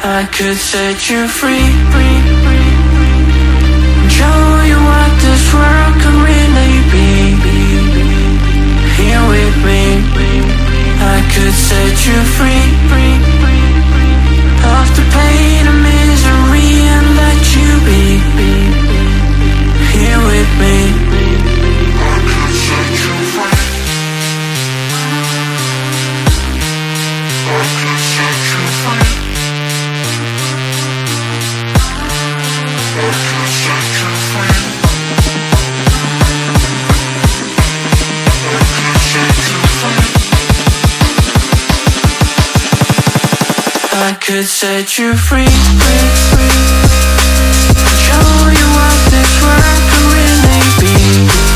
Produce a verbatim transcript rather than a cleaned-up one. I could set you free, free, free, free. Show you what this world can really be. Here with me, I could set you free, free, free, free. Of the pain and misery, and let you be. Here with me, I could set you free. I could set you free. I could set you free, free, free. Show you what this world can really be.